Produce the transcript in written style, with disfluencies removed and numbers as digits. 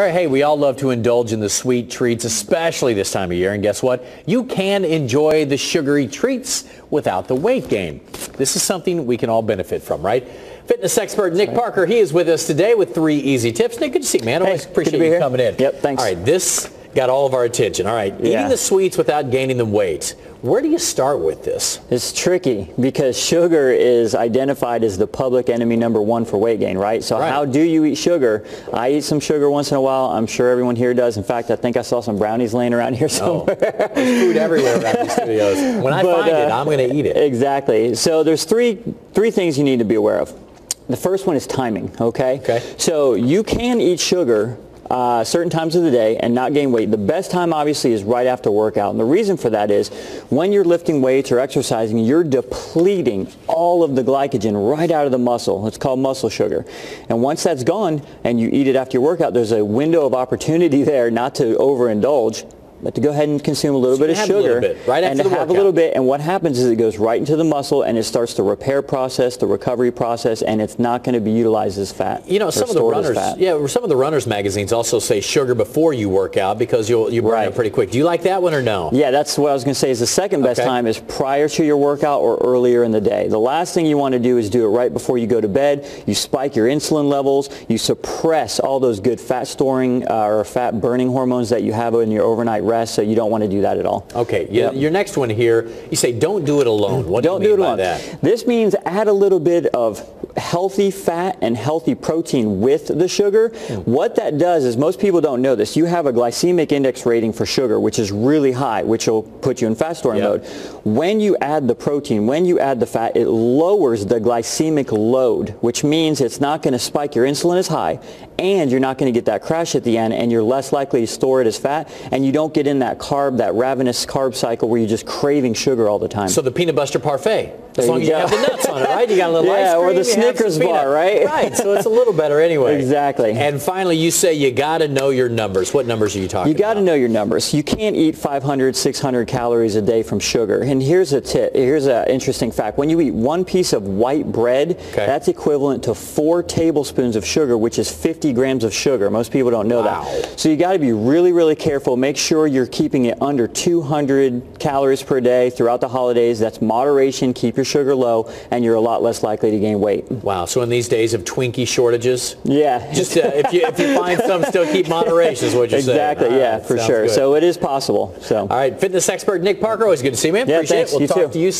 All right, hey, we all love to indulge in the sweet treats, especially this time of year. And guess what? You can enjoy the sugary treats without the weight gain. This is something we can all benefit from, right? Fitness expert Nick Parker, he is with us today with 3 easy tips. Nick, good to see you, man. Always appreciate you coming in. Yep, thanks. All right, this got all of our attention. All right, eating the sweets without gaining the weight. Where do you start with this? It's tricky because sugar is identified as the public enemy number 1 for weight gain, right? So how do you eat sugar? I eat some sugar once in a while. I'm sure everyone here does. In fact, I think I saw some brownies laying around here somewhere. Oh, there's food everywhere around these studios. When I find it, I'm going to eat it. Exactly. So there's three things you need to be aware of. The first one is timing, okay? Okay. So you can eat sugar certain times of the day and not gain weight. The best time obviously is right after workout, and the reason for that is when you're lifting weights or exercising, you're depleting all of the glycogen right out of the muscle. It's called muscle sugar, and once that's gone and you eat it after your workout, there's a window of opportunity there not to overindulge, but to go ahead and consume a little bit of sugar right after the workout. Have a little bit, and what happens is it goes right into the muscle and it starts the repair process, the recovery process, and it's not going to be utilized as fat. You know, some of the runners magazines also say sugar before you work out because you burn up pretty quick. Do you like that one or no? Yeah, that's what I was going to say is the second best time is prior to your workout or earlier in the day. The last thing you want to do is do it right before you go to bed. You spike your insulin levels, you suppress all those good fat storing or fat burning hormones that you have in your overnight rest, so you don't want to do that at all. Okay, your next one here, you say don't do it alone. What do you mean by that? This means add a little bit of healthy fat and healthy protein with the sugar. What that does is, most people don't know this, you have a glycemic index rating for sugar, which is really high, which will put you in fat storing mode. When you add the protein, when you add the fat, it lowers the glycemic load, which means it's not going to spike your insulin as high, and you're not going to get that crash at the end, and you're less likely to store it as fat, and you don't get in that carb, that ravenous carb cycle where you're just craving sugar all the time. So the peanut butter parfait, as long as you have the nuts on it, right? You got a little ice cream, or the Snickers bar, right? Right, so it's a little better anyway. Exactly. And finally, you say you got to know your numbers. What numbers are you talking about? You got to know your numbers. You can't eat 500, 600 calories a day from sugar. And here's a tip. Here's an interesting fact. When you eat one piece of white bread, that's equivalent to 4 tablespoons of sugar, which is 50 grams of sugar. Most people don't know that. So you got to be really, really careful. Make sure you're keeping it under 200 calories per day throughout the holidays. That's moderation. Keep your sugar low, and you're a lot less likely to gain weight. Wow. So in these days of Twinkie shortages, just if you find some, still keep moderation is what you're saying. Exactly. Yeah, for sure. Good. So it is possible. So all right, fitness expert Nick Parker, always good to see you, man. Yeah, appreciate it. We'll talk to you soon.